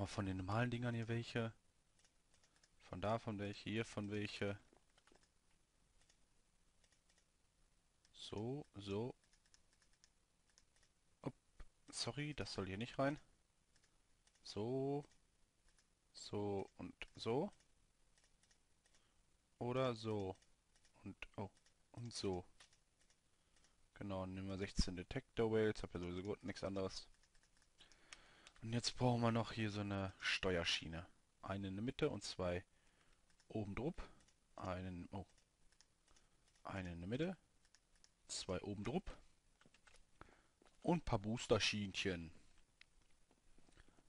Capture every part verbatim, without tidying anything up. mal von den normalen Dingern hier welche. Von davon welche, hier von welche. So, so. Upp, sorry, das soll hier nicht rein. So, so und so. Oder so. Und, oh, und so. Genau, nehmen wir sechzehn Detector Whales, hab ja sowieso gut, nichts anderes. Und jetzt brauchen wir noch hier so eine Steuerschiene. Eine in der Mitte und zwei oben drüber. Einen, oh. Eine in der Mitte. Zwei oben drüber. Und ein paar Booster-Schienchen.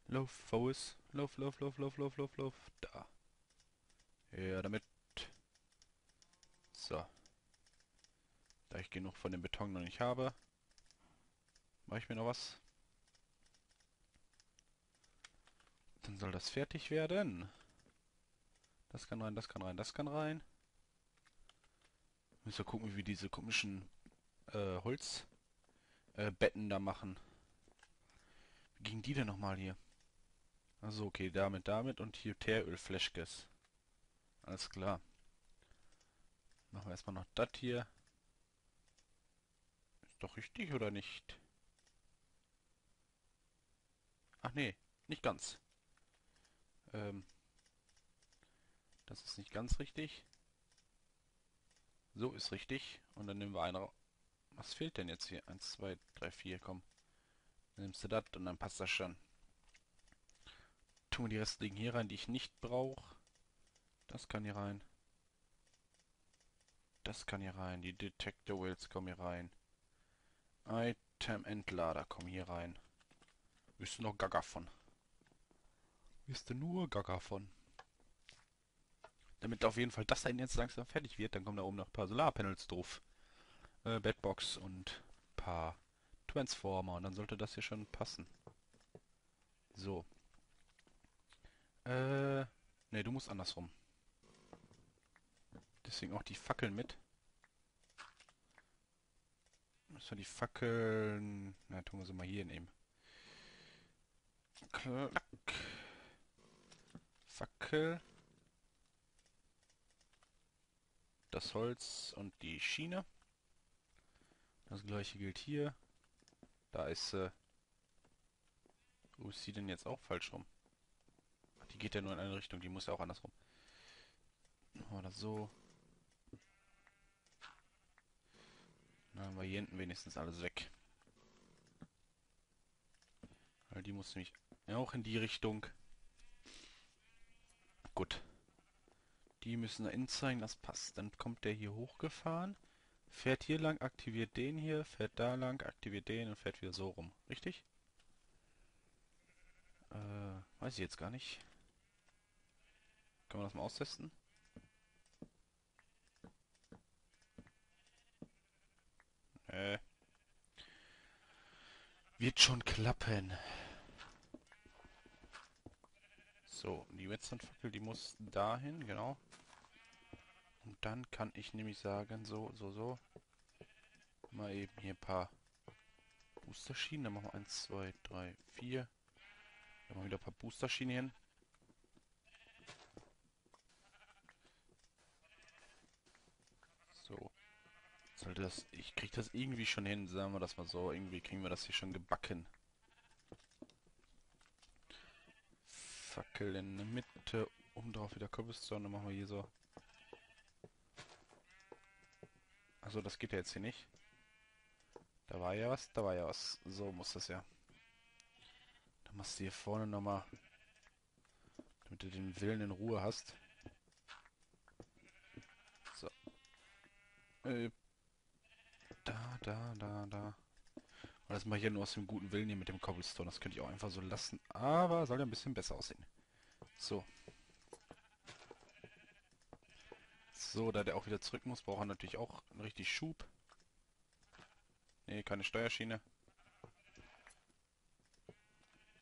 Lauf, Faust. Lauf, lauf, lauf, lauf, lauf, lauf, lauf. Da. Ja, damit. So. Da ich genug von dem Beton noch nicht habe, mache ich mir noch was. Dann soll das fertig werden. Das kann rein, das kann rein, das kann rein. Müssen wir gucken, wie wir diese komischen äh, Holzbetten äh, da machen. Wie ging die denn nochmal hier? Also okay, damit, damit und hier Teerölfläschkes. Alles klar. Machen wir erstmal noch das hier. Ist doch richtig, oder nicht? Ach nee, nicht ganz. Ähm, das ist nicht ganz richtig. So ist richtig. Und dann nehmen wir einen raus. Was fehlt denn jetzt hier? eins, zwei, drei, vier, komm. Dann nimmst du das und dann passt das schon. Tun wir die restlichen hier rein, die ich nicht brauche. Das kann hier rein. Das kann hier rein. Die Detector Wheels kommen hier rein. Item Entlader kommen hier rein. Bist du noch gaga von? Bist du nur gaga von? Damit auf jeden Fall das dann jetzt langsam fertig wird, dann kommen da oben noch ein paar Solarpanels drauf. Äh, Bedbox und ein paar Transformer. Und dann sollte das hier schon passen. So. Äh, ne, du musst andersrum. Deswegen auch die Fackeln mit. Müssen wir die Fackeln... Na, tun wir sie mal hier nehmen. Klack. Fackel. Das Holz und die Schiene. Das gleiche gilt hier. Da ist äh wo ist sie denn jetzt auch falsch rum? Ach, die geht ja nur in eine Richtung, die muss ja auch andersrum. Oder so. Dann haben wir hier hinten wenigstens alles weg. Weil die muss nämlich auch in die Richtung. Gut. Die müssen da innen zeigen, das passt. Dann kommt der hier hochgefahren, fährt hier lang, aktiviert den hier, fährt da lang, aktiviert den und fährt wieder so rum. Richtig? Äh, weiß ich jetzt gar nicht. Können wir das mal austesten? Äh. Wird schon klappen. So, die Redstone-Fackel, die muss dahin, genau. Und dann kann ich nämlich sagen, so, so, so. Mal eben hier ein paar Boosterschienen. Dann machen wir eins, zwei, drei, vier. Dann machen wir wieder ein paar Boosterschienen hin. So. Sollte das. Ich krieg das irgendwie schon hin, sagen wir das mal so. Irgendwie kriegen wir das hier schon gebacken. Fackel in der Mitte, oben drauf wieder Cobblestone, dann machen wir hier so. Also das geht ja jetzt hier nicht. Da war ja was, da war ja was. So muss das ja. Dann machst du hier vorne nochmal, damit du den Willen in Ruhe hast. So. Äh, da, da, da, da. Das mache ich ja nur aus dem guten Willen hier mit dem Cobblestone. Das könnte ich auch einfach so lassen. Aber soll ja ein bisschen besser aussehen. So. So, da der auch wieder zurück muss, braucht er natürlich auch einen richtigen Schub. Ne, keine Steuerschiene.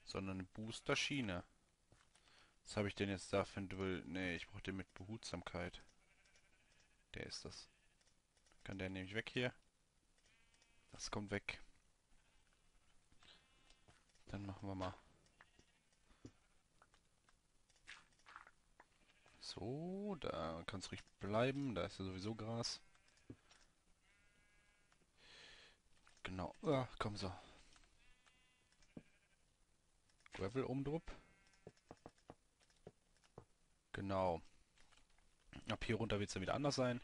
Sondern eine Boosterschiene. Was habe ich denn jetzt da für ein Duell? Ne, ich brauche den mit Behutsamkeit. Der ist das. Kann der nämlich weg hier. Das kommt weg. Dann machen wir mal So, da kann es ruhig bleiben. Da ist ja sowieso Gras. Genau. Ah, komm so. Gravel umdrup. Genau. Ab hier runter wird es dann wieder anders sein.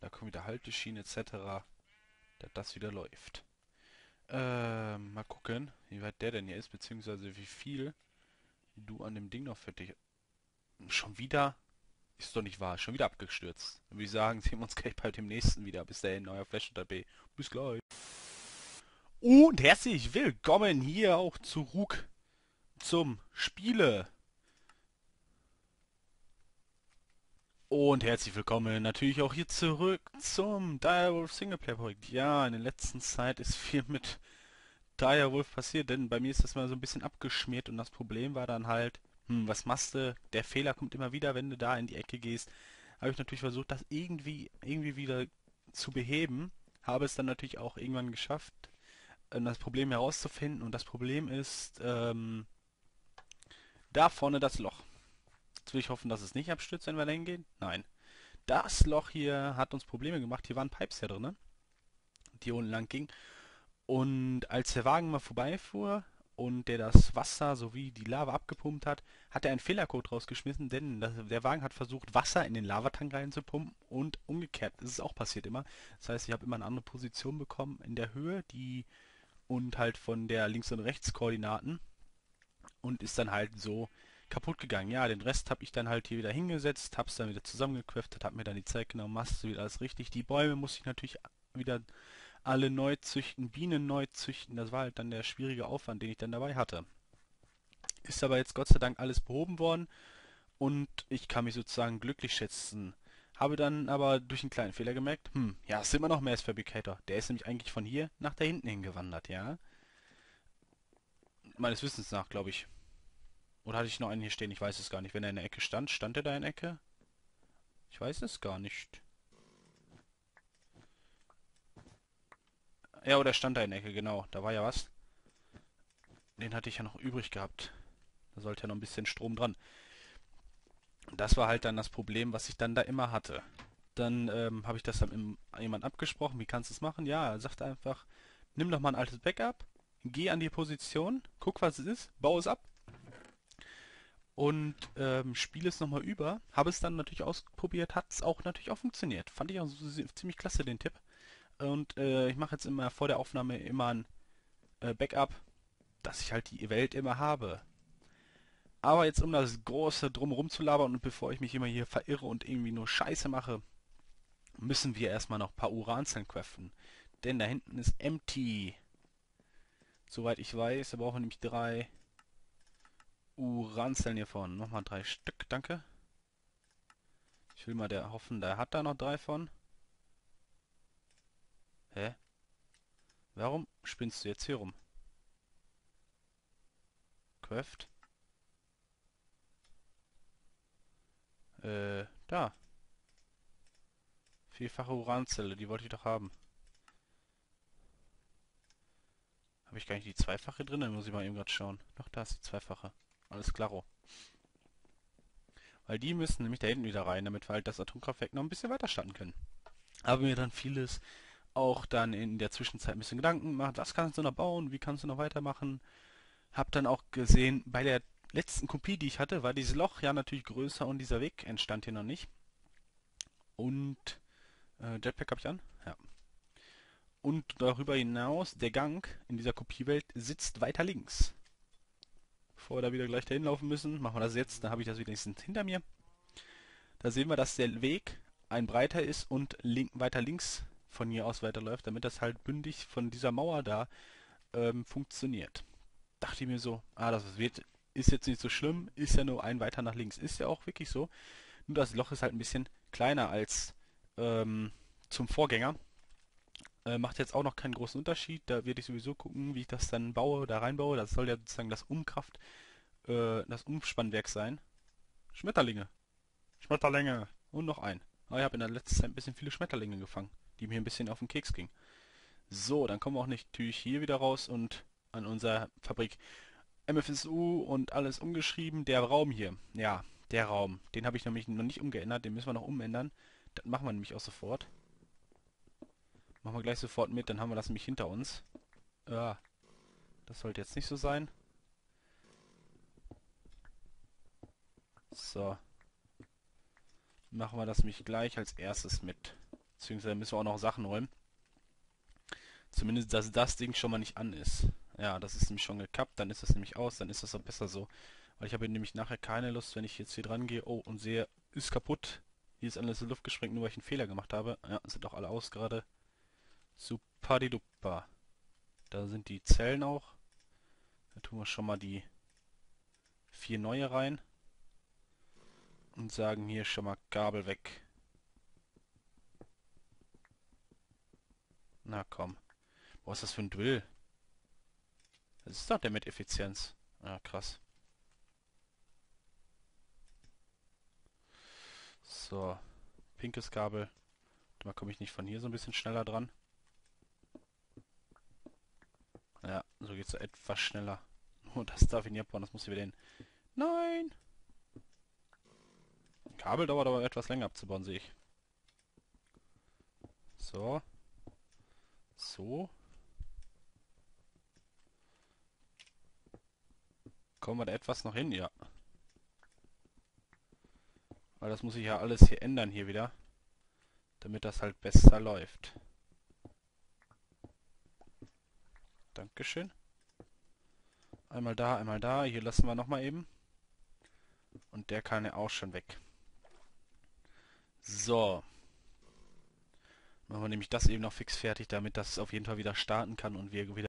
Da kommt wieder Halteschiene et cetera. Dass das wieder läuft. Ähm, mal gucken, wie weit der denn hier ist, beziehungsweise wie viel du an dem Ding noch fertig... Schon wieder? Ist doch nicht wahr. Schon wieder abgestürzt. Dann würde ich sagen, sehen wir uns gleich bei dem nächsten wieder. Bis dahin, euer FlashHunterB. Bis gleich. Und herzlich willkommen hier auch zurück zum Spiele. Und herzlich willkommen natürlich auch hier zurück zum Direwolf Singleplayer-Projekt. Ja, in der letzten Zeit ist viel mit Direwolf passiert, denn bei mir ist das mal so ein bisschen abgeschmiert und das Problem war dann halt, hm, was machst du? Der Fehler kommt immer wieder, wenn du da in die Ecke gehst. Habe ich natürlich versucht, das irgendwie, irgendwie wieder zu beheben. Habe es dann natürlich auch irgendwann geschafft, das Problem herauszufinden. Und das Problem ist, ähm, da vorne das Loch. Will ich hoffen, dass es nicht abstürzt, wenn wir dahin gehen. Nein. Das Loch hier hat uns Probleme gemacht. Hier waren Pipes ja drin, die unten lang gingen. Und als der Wagen mal vorbeifuhr und der das Wasser sowie die Lava abgepumpt hat, hat er einen Fehlercode rausgeschmissen, denn das, der Wagen hat versucht, Wasser in den Lavatank reinzupumpen und umgekehrt. Das ist auch passiert immer. Das heißt, ich habe immer eine andere Position bekommen in der Höhe, die und halt von der Links- und Rechts-Koordinaten und ist dann halt so kaputt gegangen. Ja, den Rest habe ich dann halt hier wieder hingesetzt, habe es dann wieder zusammengequiftet, habe mir dann die Zeit genommen, machst du wieder alles richtig. Die Bäume musste ich natürlich wieder alle neu züchten, Bienen neu züchten. Das war halt dann der schwierige Aufwand, den ich dann dabei hatte. Ist aber jetzt Gott sei Dank alles behoben worden und ich kann mich sozusagen glücklich schätzen. Habe dann aber durch einen kleinen Fehler gemerkt, hm, ja, es ist immer noch Mass Fabricator. Der ist nämlich eigentlich von hier nach da hinten hingewandert, ja. Meines Wissens nach, glaube ich. Oder hatte ich noch einen hier stehen? Ich weiß es gar nicht. Wenn er in der Ecke stand, stand er da in der Ecke? Ich weiß es gar nicht. Ja, oder stand da in der Ecke, genau. Da war ja was. Den hatte ich ja noch übrig gehabt. Da sollte ja noch ein bisschen Strom dran. Und das war halt dann das Problem, was ich dann da immer hatte. Dann ähm, habe ich das dann im, jemand abgesprochen. Wie kannst du es machen? Ja, er sagt einfach, nimm doch mal ein altes Backup, geh an die Position, guck, was es ist, bau es ab. Und ähm, spiele es nochmal über. Habe es dann natürlich ausprobiert, hat es auch natürlich auch funktioniert. Fand ich auch ziemlich klasse, den Tipp. Und äh, ich mache jetzt immer vor der Aufnahme immer ein äh, Backup, dass ich halt die Welt immer habe. Aber jetzt um das große Drumherum zu labern und bevor ich mich immer hier verirre und irgendwie nur Scheiße mache, müssen wir erstmal noch ein paar Uranzellen craften. Denn da hinten ist empty. Soweit ich weiß, da brauchen wir nämlich drei... Uranzellen hier vorne. Nochmal drei Stück, danke. Ich will mal der hoffen, der hat da noch drei von. Hä? Warum spinnst du jetzt hier rum? Craft. Äh, da. Vielfache Uranzelle, die wollte ich doch haben. Habe ich gar nicht die zweifache drin? Dann muss ich mal eben gerade schauen. Doch, da ist die zweifache. Alles klaro. Weil die müssen nämlich da hinten wieder rein, damit wir halt das Atomkraftwerk noch ein bisschen weiter starten können. Habe mir dann vieles auch dann in der Zwischenzeit ein bisschen Gedanken gemacht. Was kannst du noch bauen? Wie kannst du noch weitermachen? Habe dann auch gesehen, bei der letzten Kopie, die ich hatte, war dieses Loch ja natürlich größer und dieser Weg entstand hier noch nicht. Und äh, Jetpack habe ich an? Ja. Und darüber hinaus, der Gang in dieser Kopiewelt sitzt weiter links. Bevor wir da wieder gleich dahin laufen müssen, machen wir das jetzt, dann habe ich das wenigstens hinter mir. Da sehen wir, dass der Weg ein breiter ist und link, weiter links von hier aus weiterläuft, damit das halt bündig von dieser Mauer da ähm, funktioniert. Dachte ich mir so, ah, das wird, ist jetzt nicht so schlimm, ist ja nur ein weiter nach links. Ist ja auch wirklich so. Nur das Loch ist halt ein bisschen kleiner als ähm, zum Vorgänger. Äh, macht jetzt auch noch keinen großen Unterschied. Da werde ich sowieso gucken, wie ich das dann baue, da reinbaue. Das soll ja sozusagen das Umkraft, äh, das Umspannwerk sein. Schmetterlinge. Schmetterlinge. Und noch ein. Aber ich habe in der letzten Zeit ein bisschen viele Schmetterlinge gefangen, die mir ein bisschen auf den Keks gingen. So, dann kommen wir auch natürlich hier wieder raus und an unserer Fabrik M F S U und alles umgeschrieben. Der Raum hier. Ja, Der Raum. Den habe ich nämlich noch nicht umgeändert. Den müssen wir noch umändern. Das machen wir nämlich auch sofort. Machen wir gleich sofort mit. Dann haben wir das nämlich hinter uns. Äh, das sollte jetzt nicht so sein. So. Machen wir das nämlich gleich als erstes mit. Beziehungsweise müssen wir auch noch Sachen räumen. Zumindest, dass das Ding schon mal nicht an ist. Ja, das ist nämlich schon gekappt. Dann ist das nämlich aus. Dann ist das auch besser so. Weil ich habe nämlich nachher keine Lust, wenn ich jetzt hier dran gehe. Oh, und sehe, ist kaputt. Hier ist alles in die Luft gesprengt, nur weil ich einen Fehler gemacht habe. Ja, sind auch alle aus gerade. Supadidupa. Da sind die Zellen auch. Da tun wir schon mal die vier neue rein. Und sagen hier schon mal Kabel weg. Na komm. Was ist das für ein Drill? Das ist doch der mit Effizienz. Ah, krass. So. Pinkes Kabel. Da komme ich nicht von hier so ein bisschen schneller dran. Ja, so geht es etwas schneller. Nur das darf ich nicht abbauen, das muss ich wieder hin. Nein! Kabel dauert aber etwas länger abzubauen, sehe ich. So. So. Kommen wir da etwas noch hin? Ja. Weil das muss ich ja alles hier ändern, hier wieder. Damit das halt besser läuft. Dankeschön. Einmal da, einmal da. Hier lassen wir nochmal eben. Und der kann ja auch schon weg. So. Machen wir nämlich das eben noch fix fertig, damit das auf jeden Fall wieder starten kann und wir wieder...